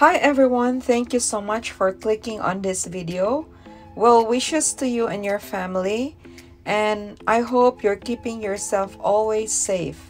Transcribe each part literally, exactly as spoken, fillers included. Hi everyone, thank you so much for clicking on this video. Well wishes to you and your family, and I hope you're keeping yourself always safe.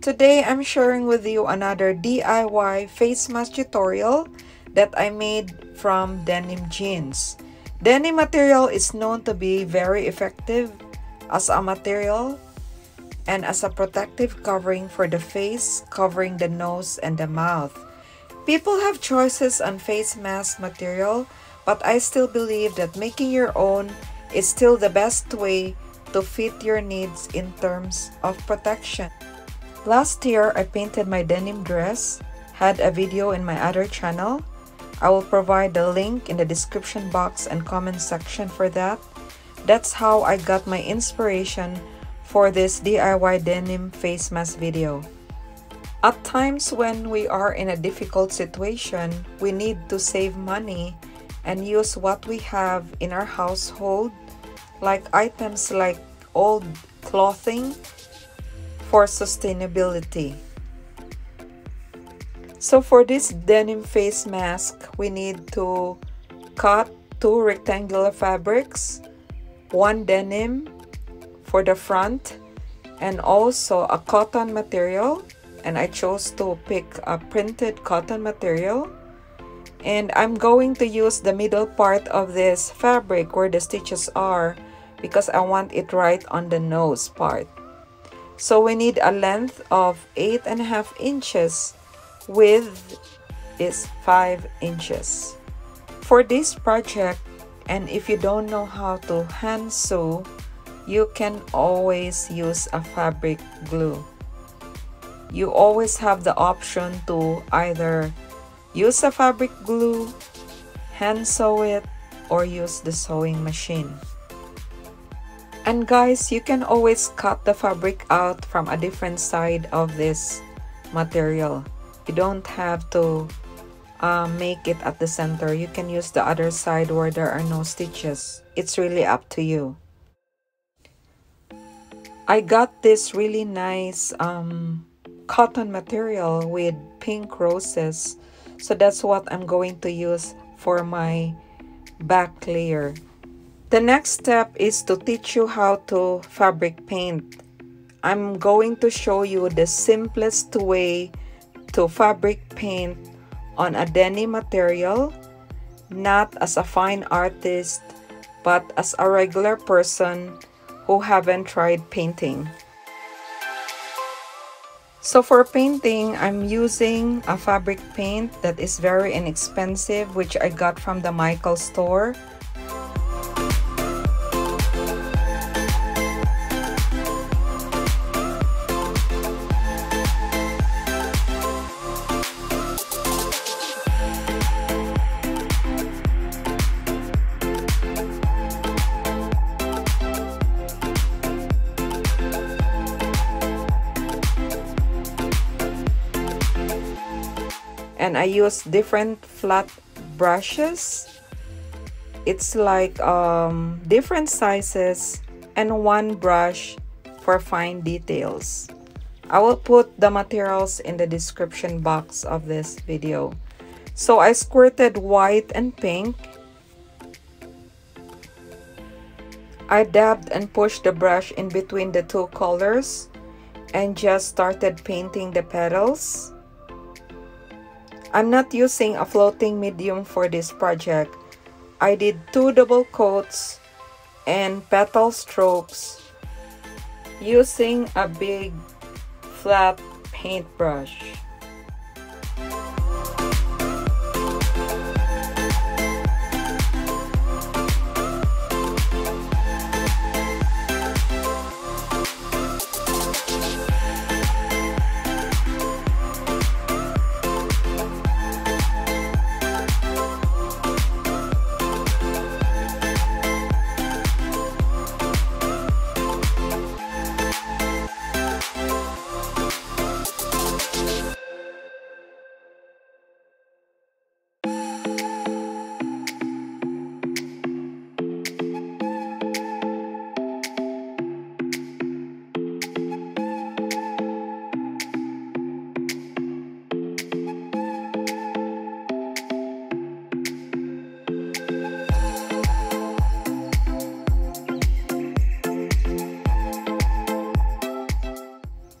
Today I'm sharing with you another D I Y face mask tutorial that I made from denim jeans. Denim material is known to be very effective as a material and as a protective covering for the face, covering the nose and the mouth. People have choices on face mask material, but I still believe that making your own is still the best way to fit your needs in terms of protection. Last year, I painted my denim dress, had a video in my other channel. I will provide the link in the description box and comment section for that. That's how I got my inspiration for this D I Y denim face mask video. At times when we are in a difficult situation, we need to save money and use what we have in our household, like items like old clothing, for sustainability. So for this denim face mask, we need to cut two rectangular fabrics, one denim for the front, and also a cotton material. And I chose to pick a printed cotton material, and I'm going to use the middle part of this fabric where the stitches are because I want it right on the nose part. So we need a length of eight and a half inches. Width is five inches. For this project, and if you don't know how to hand sew, you can always use a fabric glue. You always have the option to either use a fabric glue, hand sew it, or use the sewing machine. And guys, you can always cut the fabric out from a different side of this material. You don't have to uh, make it at the center. You can use the other side where there are no stitches. It's really up to you. I got this really nice um, cotton material with pink roses, so that's what I'm going to use for my back layer. The next step is to teach you how to fabric paint. I'm going to show you the simplest way to fabric paint on a denim material, not as a fine artist but as a regular person who haven't tried painting. So for painting, I'm using a fabric paint that is very inexpensive, which I got from the Michael store. And I use different flat brushes. It's like um, different sizes and one brush for fine details. I will put the materials in the description box of this video. So I squirted white and pink. I dabbed and pushed the brush in between the two colors and just started painting the petals. I'm not using a floating medium for this project. I did two double coats and petal strokes using a big flat paintbrush.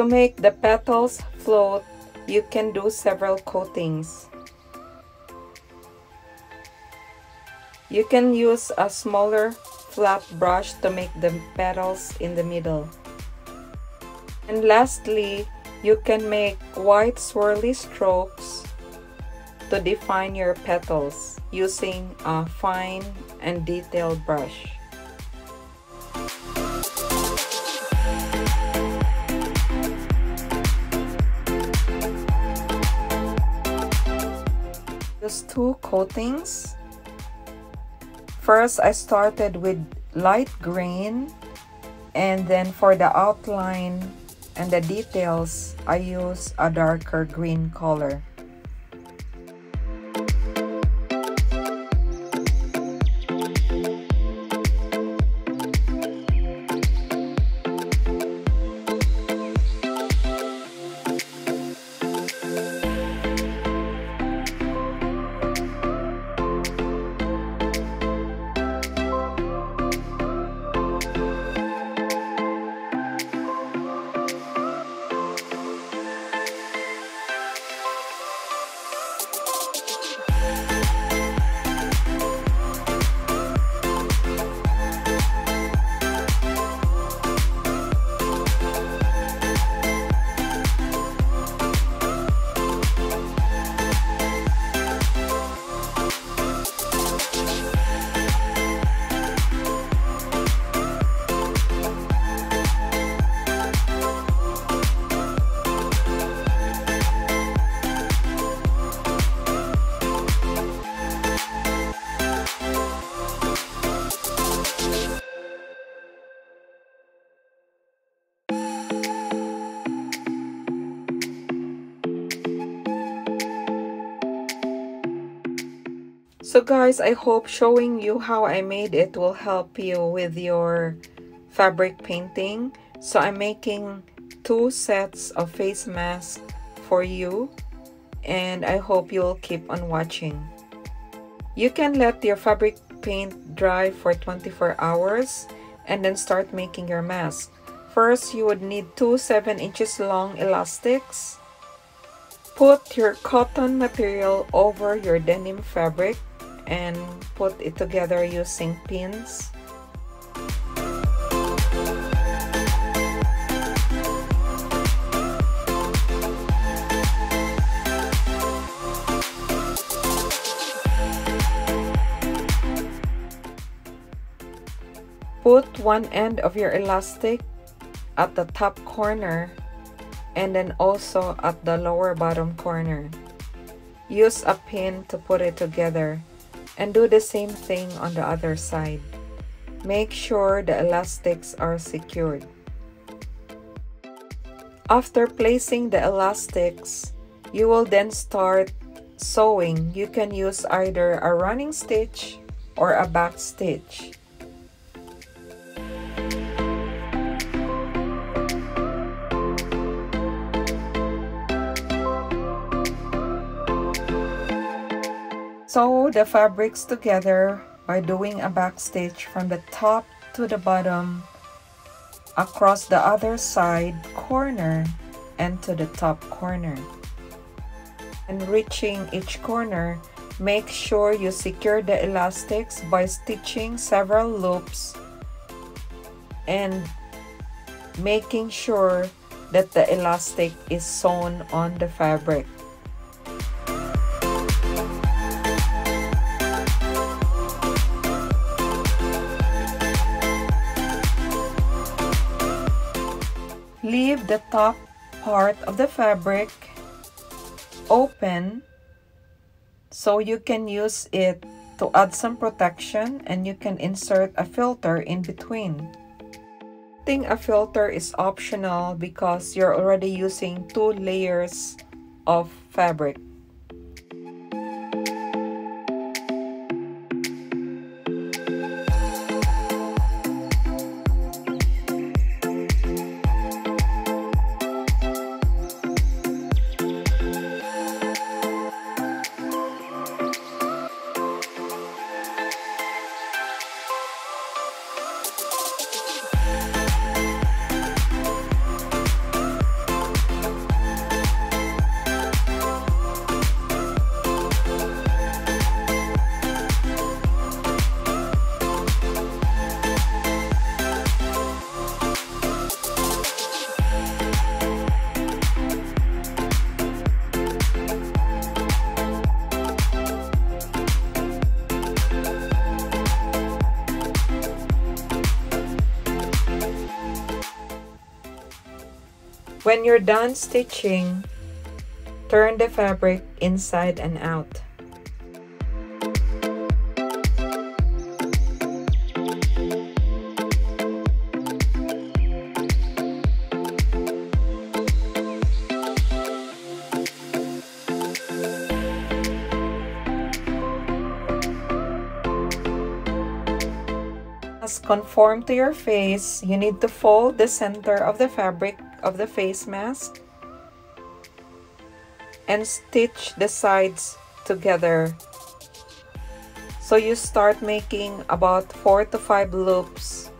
To make the petals float, you can do several coatings. You can use a smaller flat brush to make the petals in the middle. And lastly, you can make white swirly strokes to define your petals using a fine and detailed brush. Just two coatings. First, I started with light green, and then for the outline and the details, I use a darker green color. So guys, I hope showing you how I made it will help you with your fabric painting. So I'm making two sets of face masks for you, and I hope you'll keep on watching. You can let your fabric paint dry for twenty-four hours and then start making your mask. First, you would need two seven inches long elastics. Put your cotton material over your denim fabric and put it together using pins. Put one end of your elastic at the top corner and then also at the lower bottom corner. Use a pin to put it together. And do the same thing on the other side. Make sure the elastics are secured. After placing the elastics, you will then start sewing. You can use either a running stitch or a back stitch. Sew the fabrics together by doing a back stitch from the top to the bottom, across the other side corner and to the top corner. And reaching each corner, make sure you secure the elastics by stitching several loops and making sure that the elastic is sewn on the fabric. Leave the top part of the fabric open so you can use it to add some protection, and you can insert a filter in between. Putting a filter is optional because you're already using two layers of fabric. When you're done stitching, turn the fabric inside and out. Conform to your face, you need to fold the center of the fabric of the face mask and stitch the sides together. So you start making about four to five loops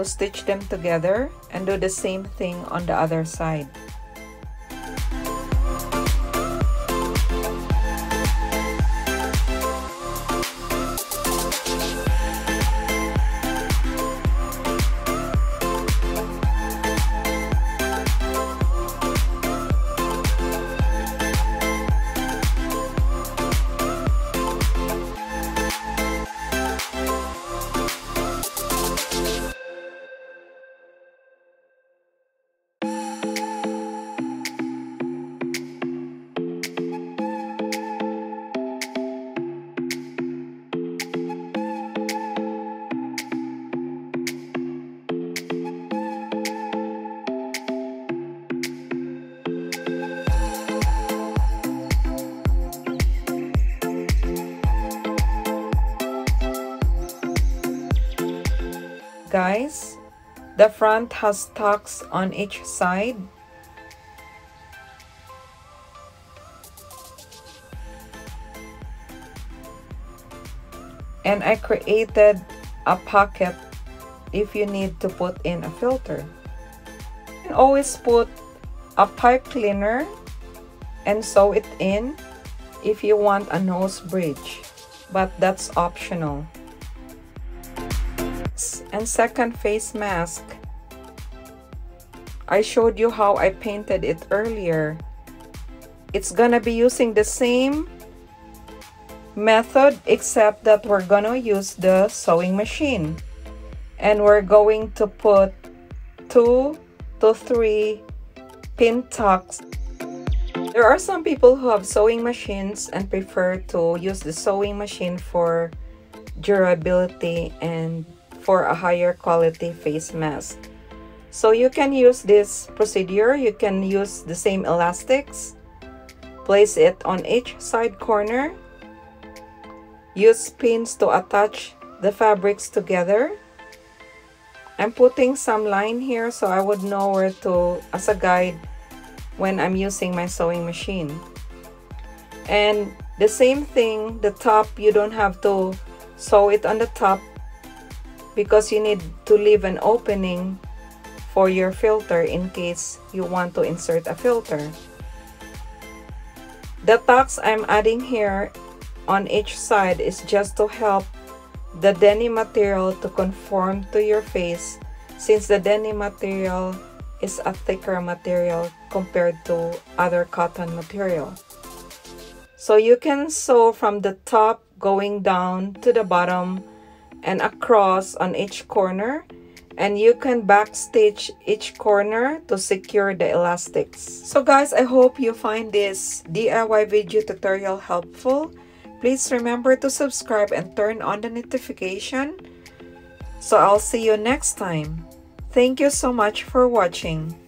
to stitch them together, and do the same thing on the other side. Guys, the front has tucks on each side. And I created a pocket if you need to put in a filter. You can always put a pipe cleaner and sew it in if you want a nose bridge, but that's optional. And second face mask, I showed you how I painted it earlier. It's gonna be using the same method, except that we're gonna use the sewing machine, and we're going to put two to three pin tucks. There are some people who have sewing machines and prefer to use the sewing machine for durability and for a higher quality face mask. So you can use this procedure. You can use the same elastics, place it on each side corner, use pins to attach the fabrics together. I'm putting some line here so I would know where to, as a guide, when I'm using my sewing machine. And the same thing, the top, you don't have to sew it on the top, because you need to leave an opening for your filter in case you want to insert a filter. The tucks I'm adding here on each side is just to help the denim material to conform to your face, since the denim material is a thicker material compared to other cotton material. So you can sew from the top going down to the bottom and across on each corner, and you can backstitch each corner to secure the elastics. So guys, I hope you find this D I Y video tutorial helpful. Please remember to subscribe and turn on the notification. So I'll see you next time. Thank you so much for watching.